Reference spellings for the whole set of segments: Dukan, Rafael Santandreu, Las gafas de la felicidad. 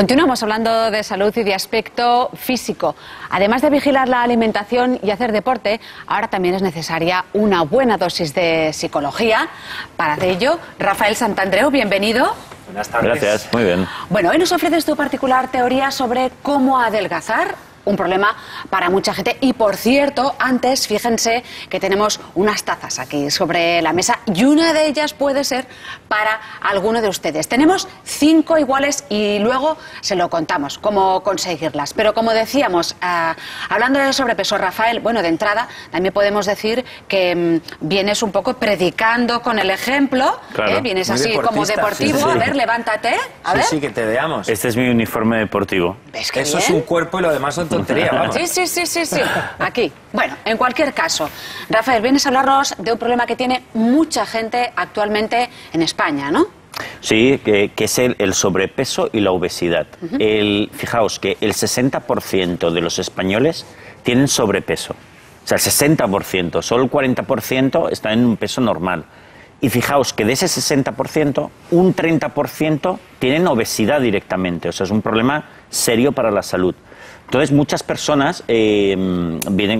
Continuamos hablando de salud y de aspecto físico. Además de vigilar la alimentación y hacer deporte, ahora también es necesaria una buena dosis de psicología. Para ello, Rafael Santandreu, bienvenido. Buenas tardes. Gracias, muy bien. Bueno, hoy nos ofreces tu particular teoría sobre cómo adelgazar, un problema para mucha gente. Y por cierto, antes, fíjense que tenemos unas tazas aquí sobre la mesa y una de ellas puede ser para alguno de ustedes. Tenemos 5 iguales y luego se lo contamos, cómo conseguirlas. Pero como decíamos, hablando de sobrepeso, Rafael, bueno, de entrada también podemos decir que vienes un poco predicando con el ejemplo, claro, vienes así como deportivo, sí, sí. A ver, levántate, a ver. Sí, que te veamos. Este es mi uniforme deportivo. ¿Ves que eso bien? Es un cuerpo y lo demás son tontería, vamos. Sí, aquí. Bueno, en cualquier caso, Rafael, vienes a hablarnos de un problema que tiene mucha gente actualmente en España, ¿no? Sí, que es el sobrepeso y la obesidad. Fijaos que el 60% de los españoles tienen sobrepeso. O sea, el 60%, solo el 40% está en un peso normal. Y fijaos que de ese 60%, un 30% tienen obesidad directamente. O sea, es un problema serio para la salud. Entonces, muchas personas,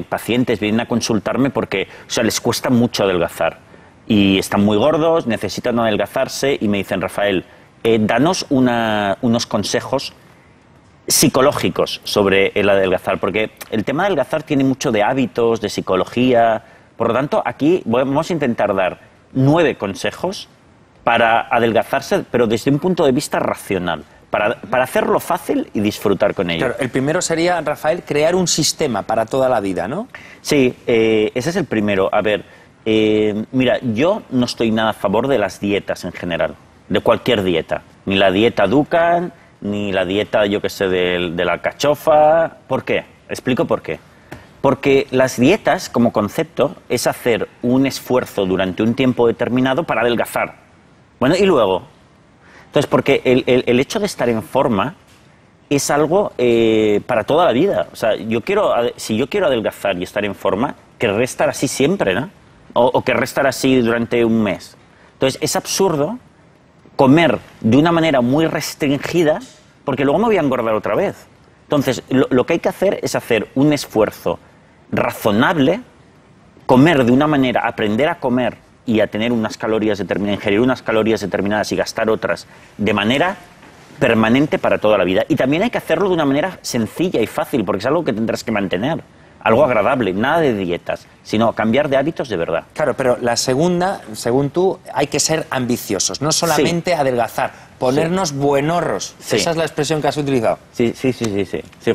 pacientes vienen a consultarme porque les cuesta mucho adelgazar. Y están muy gordos, necesitan adelgazarse y me dicen, Rafael, danos unos consejos psicológicos sobre el adelgazar. Porque el tema de adelgazar tiene mucho de hábitos, de psicología. Por lo tanto, aquí vamos a intentar dar 9 consejos para adelgazarse, pero desde un punto de vista racional. Para hacerlo fácil y disfrutar con ello. Claro, el primero sería, Rafael, crear un sistema para toda la vida, ¿no? Sí, ese es el primero. A ver, mira, yo no estoy nada a favor de las dietas en general, de cualquier dieta. Ni la dieta Dukan, ni la dieta, yo qué sé, de la alcachofa. ¿Por qué? Explico por qué. Porque las dietas, como concepto, es hacer un esfuerzo durante un tiempo determinado para adelgazar. Bueno, y luego... Entonces, porque el hecho de estar en forma es algo para toda la vida. O sea, si yo quiero adelgazar y estar en forma, querré estar así siempre, ¿no? O querré estar así durante un mes. Entonces, es absurdo comer de una manera muy restringida porque luego me voy a engordar otra vez. Entonces, lo que hay que hacer es hacer un esfuerzo razonable, comer de una manera, aprender a comer y a tener unas calorías determinadas, ingerir unas calorías determinadas y gastar otras de manera permanente para toda la vida. Y también hay que hacerlo de una manera sencilla y fácil, porque es algo que tendrás que mantener, algo agradable, nada de dietas, sino cambiar de hábitos de verdad. Claro, pero la segunda, según tú, hay que ser ambiciosos, no solamente adelgazar, ponernos buenorros. Sí. Esa es la expresión que has utilizado. Sí,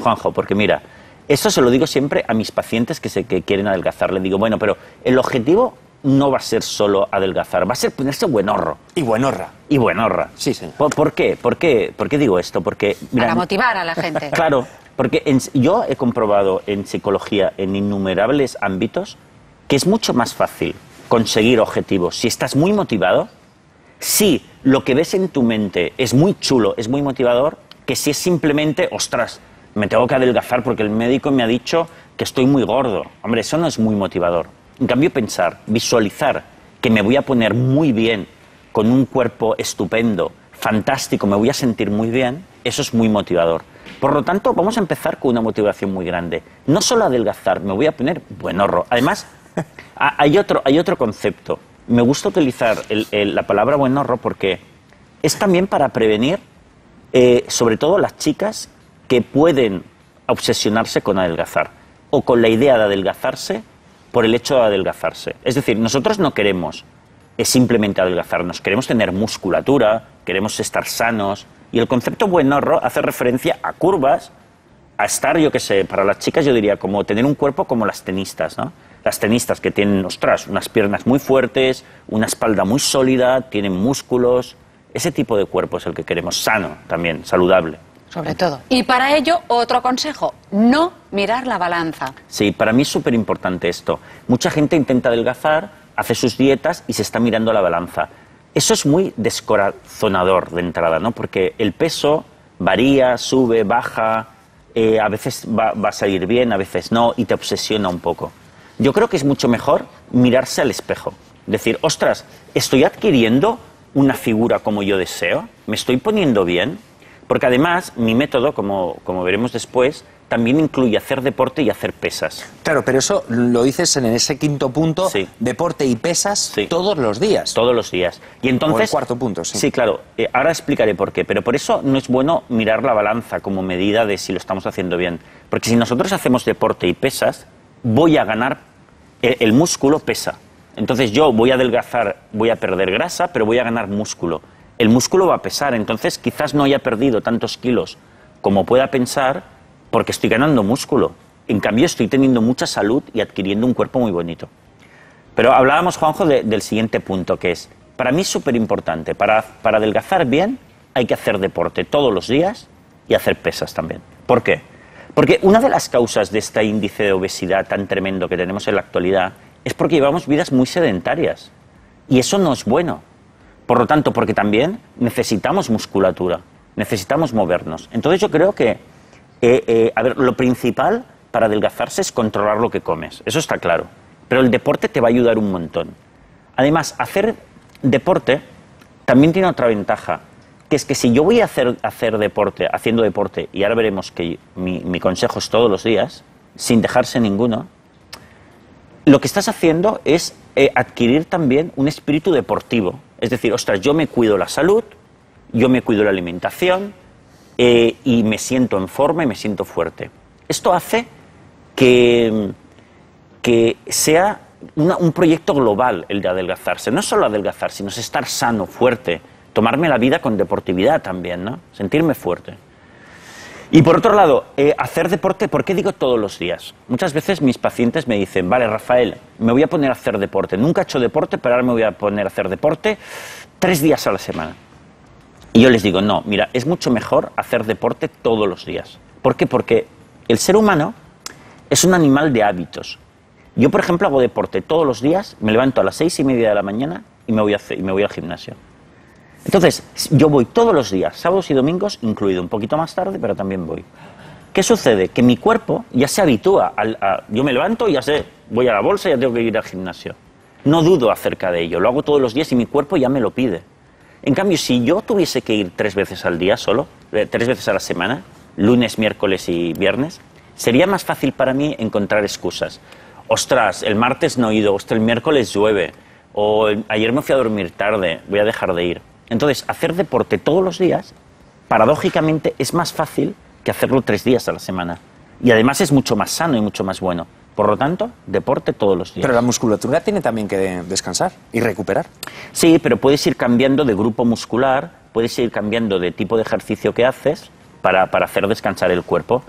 Juanjo, porque mira, eso se lo digo siempre a mis pacientes que quieren adelgazar. Les digo, bueno, pero el objetivo no va a ser solo adelgazar, va a ser ponerse buenorro. Y buenorra. Y buenorra. Sí, sí. ¿Por qué digo esto? Porque... Mira, para motivar a la gente. Claro, porque yo he comprobado en psicología, en innumerables ámbitos, que es mucho más fácil conseguir objetivos si estás muy motivado, si lo que ves en tu mente es muy chulo, es muy motivador, que si es simplemente, ostras, me tengo que adelgazar porque el médico me ha dicho que estoy muy gordo. Hombre, eso no es muy motivador. En cambio, pensar, visualizar que me voy a poner muy bien, con un cuerpo estupendo, fantástico, me voy a sentir muy bien, eso es muy motivador. Por lo tanto, vamos a empezar con una motivación muy grande. No solo adelgazar, me voy a poner buenorro. Además, hay otro concepto. Me gusta utilizar la palabra buenorro porque es también para prevenir, sobre todo las chicas que pueden obsesionarse con adelgazar o con la idea de adelgazarse por el hecho de adelgazarse. Es decir, nosotros no queremos simplemente adelgazarnos, queremos tener musculatura, queremos estar sanos, y el concepto buenorro hace referencia a curvas, a estar, yo qué sé, para las chicas yo diría como tener un cuerpo como las tenistas, ¿no? Las tenistas que tienen, ostras, unas piernas muy fuertes, una espalda muy sólida, tienen músculos, ese tipo de cuerpo es el que queremos, sano también, saludable. Sobre todo. Y para ello, otro consejo, no mirar la balanza. Sí, para mí es súper importante esto. Mucha gente intenta adelgazar, hace sus dietas y se está mirando la balanza. Eso es muy descorazonador de entrada, ¿no? Porque el peso varía, sube, baja, a veces vas a ir bien, a veces no, y te obsesiona un poco. Yo creo que es mucho mejor mirarse al espejo. Decir, ostras, ¿estoy adquiriendo una figura como yo deseo? ¿Me estoy poniendo bien? Porque además mi método, como veremos después, también incluye hacer deporte y hacer pesas. Claro, pero eso lo dices en ese quinto punto, sí. Deporte y pesas, sí. Todos los días. Todos los días. Y entonces, o el cuarto punto, sí. Sí, claro. Ahora explicaré por qué, pero por eso no es bueno mirar la balanza como medida de si lo estamos haciendo bien. Porque si nosotros hacemos deporte y pesas, voy a ganar, el músculo pesa. Entonces yo voy a adelgazar, voy a perder grasa, pero voy a ganar músculo. El músculo va a pesar, entonces quizás no haya perdido tantos kilos como pueda pensar, porque estoy ganando músculo. En cambio, estoy teniendo mucha salud y adquiriendo un cuerpo muy bonito. Pero hablábamos, Juanjo, del siguiente punto, que es, para mí súper importante, para adelgazar bien hay que hacer deporte todos los días y hacer pesas también. ¿Por qué? Porque una de las causas de este índice de obesidad tan tremendo que tenemos en la actualidad es porque llevamos vidas muy sedentarias. Y eso no es bueno. Por lo tanto, porque también necesitamos musculatura, necesitamos movernos. Entonces yo creo que lo principal para adelgazarse es controlar lo que comes, eso está claro. Pero el deporte te va a ayudar un montón. Además, hacer deporte también tiene otra ventaja, que es que si yo voy a haciendo deporte, y ahora veremos que mi consejo es todos los días, sin dejarse ninguno, lo que estás haciendo es adquirir también un espíritu deportivo. Es decir, ostras, yo me cuido la salud, yo me cuido la alimentación, y me siento en forma y me siento fuerte. Esto hace que sea un proyecto global el de adelgazarse. No es solo adelgazar, sino es estar sano, fuerte, tomarme la vida con deportividad también, ¿no? Sentirme fuerte. Y por otro lado, hacer deporte, ¿por qué digo todos los días? Muchas veces mis pacientes me dicen, vale, Rafael, me voy a poner a hacer deporte. Nunca he hecho deporte, pero ahora me voy a poner a hacer deporte 3 días a la semana. Y yo les digo, no, mira, es mucho mejor hacer deporte todos los días. ¿Por qué? Porque el ser humano es un animal de hábitos. Yo, por ejemplo, hago deporte todos los días, me levanto a las 6:30 de la mañana y me voy al gimnasio. Entonces, yo voy todos los días, sábados y domingos incluido, un poquito más tarde, pero también voy. ¿Qué sucede? Que mi cuerpo ya se habitúa. Yo me levanto y ya sé, voy a la bolsa y ya tengo que ir al gimnasio. No dudo acerca de ello, lo hago todos los días y mi cuerpo ya me lo pide. En cambio, si yo tuviese que ir 3 veces al día solo, 3 veces a la semana, lunes, miércoles y viernes, sería más fácil para mí encontrar excusas. Ostras, el martes no he ido, ostras, el miércoles llueve, o ayer me fui a dormir tarde, voy a dejar de ir. Entonces, hacer deporte todos los días, paradójicamente, es más fácil que hacerlo 3 días a la semana. Y además es mucho más sano y mucho más bueno. Por lo tanto, deporte todos los días. Pero la musculatura tiene también que descansar y recuperar. Sí, pero puedes ir cambiando de grupo muscular, puedes ir cambiando de tipo de ejercicio que haces para hacer descansar el cuerpo.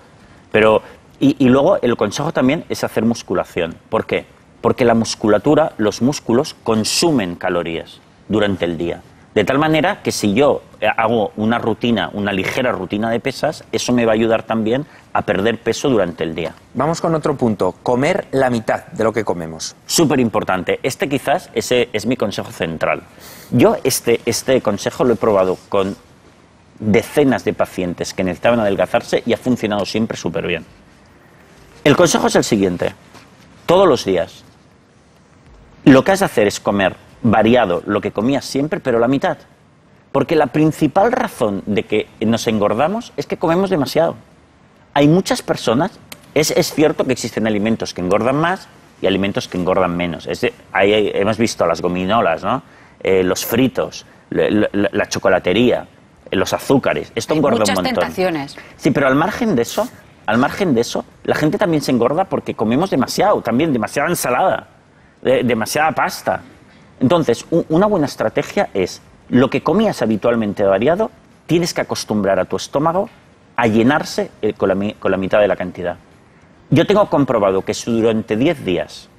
Pero, y luego el consejo también es hacer musculación. ¿Por qué? Porque la musculatura, los músculos consumen calorías durante el día. De tal manera que si yo hago una rutina, una ligera rutina de pesas, eso me va a ayudar también a perder peso durante el día. Vamos con otro punto, comer la mitad de lo que comemos. Súper importante. Este quizás ese es mi consejo central. Yo este consejo lo he probado con decenas de pacientes que necesitaban adelgazarse y ha funcionado siempre súper bien. El consejo es el siguiente. Todos los días lo que has de hacer es comer variado lo que comías siempre, pero la mitad. Porque la principal razón de que nos engordamos es que comemos demasiado. Hay muchas personas, es cierto que existen alimentos que engordan más y alimentos que engordan menos. Hemos visto las gominolas, ¿no? Los fritos, la chocolatería, los azúcares. Esto engorda un montón. Muchas tentaciones. Sí, pero al margen de eso, la gente también se engorda porque comemos demasiado, también demasiada ensalada, demasiada pasta. Entonces, una buena estrategia es, lo que comías habitualmente variado, tienes que acostumbrar a tu estómago a llenarse con la mitad de la cantidad. Yo tengo comprobado que si durante 10 días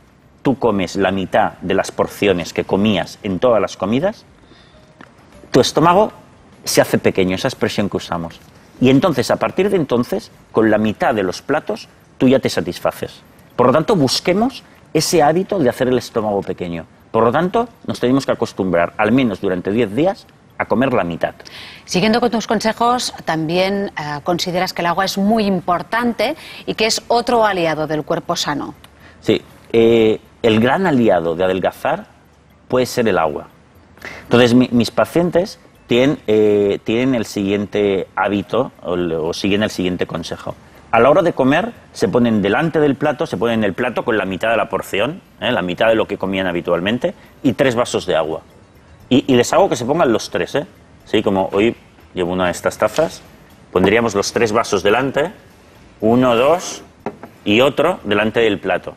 tú comes la mitad de las porciones que comías en todas las comidas, tu estómago se hace pequeño, esa expresión que usamos. Y entonces, a partir de entonces, con la mitad de los platos, tú ya te satisfaces. Por lo tanto, busquemos ese hábito de hacer el estómago pequeño. Por lo tanto, nos tenemos que acostumbrar, al menos durante 10 días, a comer la mitad. Siguiendo con tus consejos, también consideras que el agua es muy importante y que es otro aliado del cuerpo sano. Sí, el gran aliado de adelgazar puede ser el agua. Entonces, mis pacientes tienen el siguiente hábito o siguen el siguiente consejo. A la hora de comer se ponen delante del plato, se ponen el plato con la mitad de la porción, la mitad de lo que comían habitualmente, y 3 vasos de agua. Y les hago que se pongan los 3, Sí, como hoy llevo una de estas tazas, pondríamos los 3 vasos delante, uno, dos y otro delante del plato.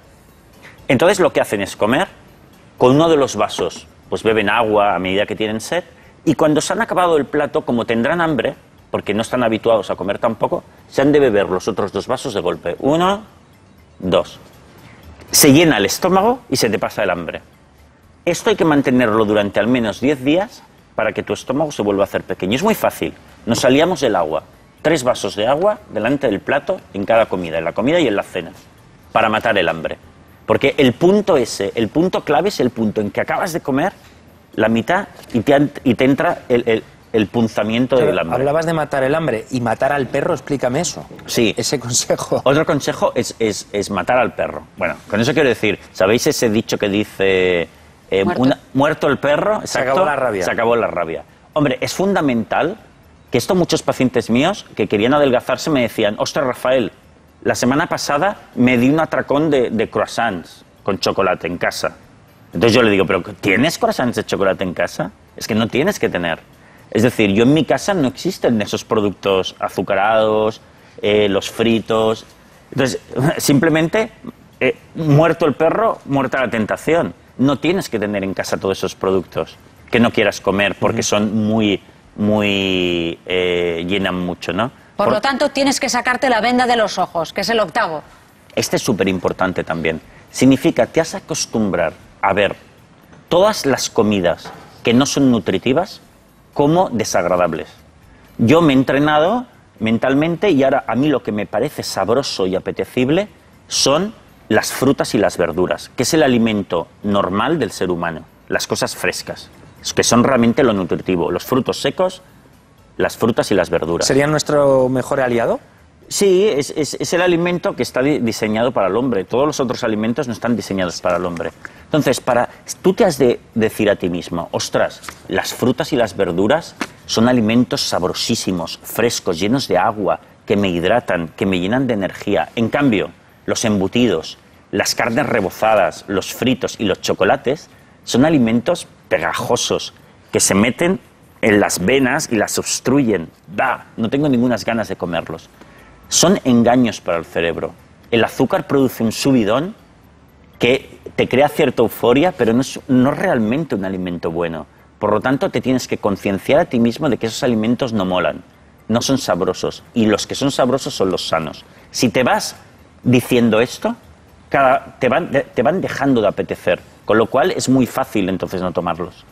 Entonces lo que hacen es comer con uno de los vasos, pues beben agua a medida que tienen sed, y cuando se han acabado el plato, como tendrán hambre, porque no están habituados a comer tampoco, se han de beber los otros 2 vasos de golpe. 1, 2. Se llena el estómago y se te pasa el hambre. Esto hay que mantenerlo durante al menos 10 días para que tu estómago se vuelva a hacer pequeño. Es muy fácil. Nos salíamos del agua. 3 vasos de agua delante del plato en cada comida, en la comida y en la cena, para matar el hambre. Porque el punto ese, el punto clave es el punto en que acabas de comer la mitad y te entra el punzamiento del hambre. Hablabas de matar el hambre y matar al perro, explícame eso. Sí. Ese consejo. Otro consejo es matar al perro. Bueno, con eso quiero decir, ¿sabéis ese dicho que dice muerto el perro? Exacto, se acabó la rabia. Se acabó la rabia. Hombre, es fundamental que esto muchos pacientes míos que querían adelgazarse me decían, ostras, Rafael, la semana pasada me di un atracón de croissants con chocolate en casa. Entonces yo le digo, ¿pero tienes croissants de chocolate en casa? Es que no tienes que tener. Es decir, yo en mi casa no existen esos productos azucarados, los fritos. Entonces, simplemente, muerto el perro, muerta la tentación. No tienes que tener en casa todos esos productos que no quieras comer porque son muy llenan mucho, ¿no? Por lo tanto, tienes que sacarte la venda de los ojos, que es el 8º. Este es súper importante también. Significa, te has de acostumbrar a ver todas las comidas que no son nutritivas como desagradables. Yo me he entrenado mentalmente y ahora a mí lo que me parece sabroso y apetecible son las frutas y las verduras, que es el alimento normal del ser humano, las cosas frescas, que son realmente lo nutritivo, los frutos secos, las frutas y las verduras. ¿Serían nuestro mejor aliado? Sí, es el alimento que está diseñado para el hombre. Todos los otros alimentos no están diseñados para el hombre. Entonces, tú te has de decir a ti mismo, ostras, las frutas y las verduras son alimentos sabrosísimos, frescos, llenos de agua, que me hidratan, que me llenan de energía. En cambio, los embutidos, las carnes rebozadas, los fritos y los chocolates son alimentos pegajosos que se meten en las venas y las obstruyen. ¡Bah! No tengo ninguna ganas de comerlos. Son engaños para el cerebro. El azúcar produce un subidón que te crea cierta euforia, pero no es realmente un alimento bueno. Por lo tanto, te tienes que concienciar a ti mismo de que esos alimentos no molan, no son sabrosos, y los que son sabrosos son los sanos. Si te vas diciendo esto, te van dejando de apetecer, con lo cual es muy fácil entonces no tomarlos.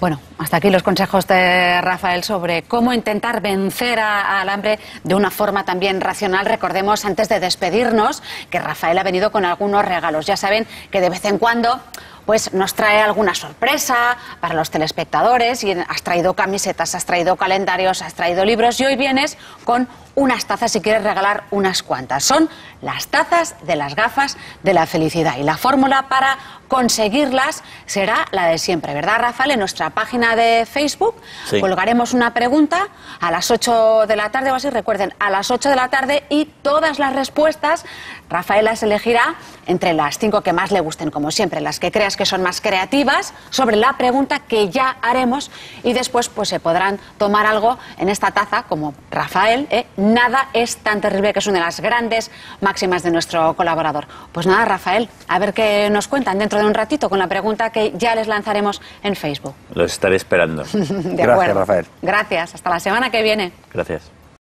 Bueno, hasta aquí los consejos de Rafael sobre cómo intentar vencer al hambre de una forma también racional. Recordemos, antes de despedirnos, que Rafael ha venido con algunos regalos. Ya saben que de vez en cuando pues nos trae alguna sorpresa para los telespectadores. Y has traído camisetas, has traído calendarios, has traído libros. Y hoy vienes con unas tazas, si quieres regalar unas cuantas. Son las tazas de las gafas de la felicidad. Y la fórmula para conseguirlas será la de siempre, ¿verdad, Rafael? En nuestra página de Facebook colgaremos una pregunta a las 8 de la tarde o así. Recuerden, a las 8 de la tarde, y todas las respuestas Rafael las elegirá entre las 5 que más le gusten, como siempre, las que creas que son más creativas, sobre la pregunta que ya haremos, y después pues se podrán tomar algo en esta taza, como Rafael, Nada es tan terrible, que es una de las grandes máximas de nuestro colaborador. Pues nada, Rafael, a ver qué nos cuentan dentro de un ratito con la pregunta que ya les lanzaremos en Facebook. Los estaré esperando. Gracias, Rafael. Gracias, hasta la semana que viene. Gracias.